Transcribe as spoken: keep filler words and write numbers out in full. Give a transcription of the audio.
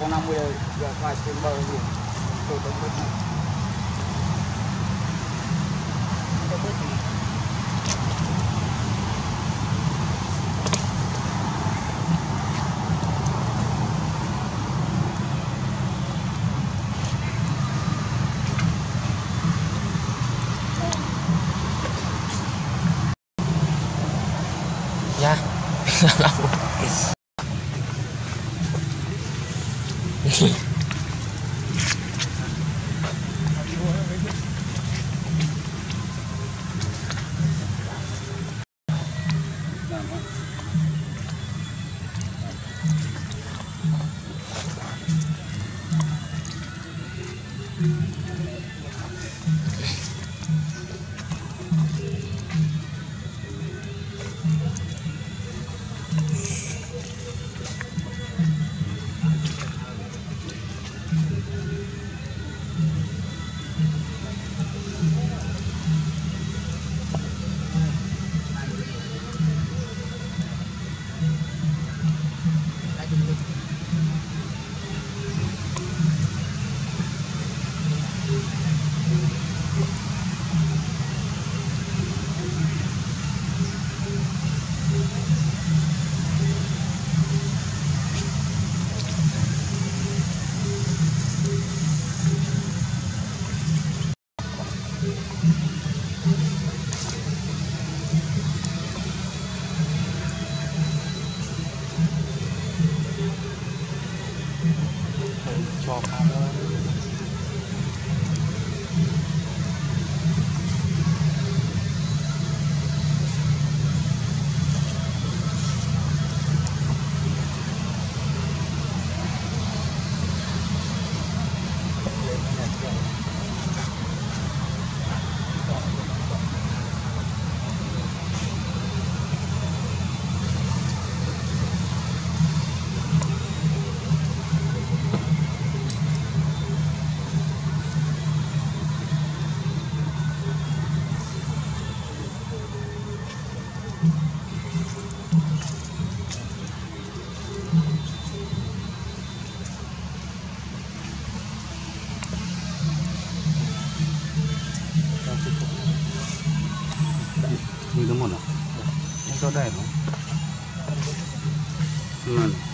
con năm mươi giờ phải trên bờ biển tôi cũng biết không có gì Đây rồi. Ừ.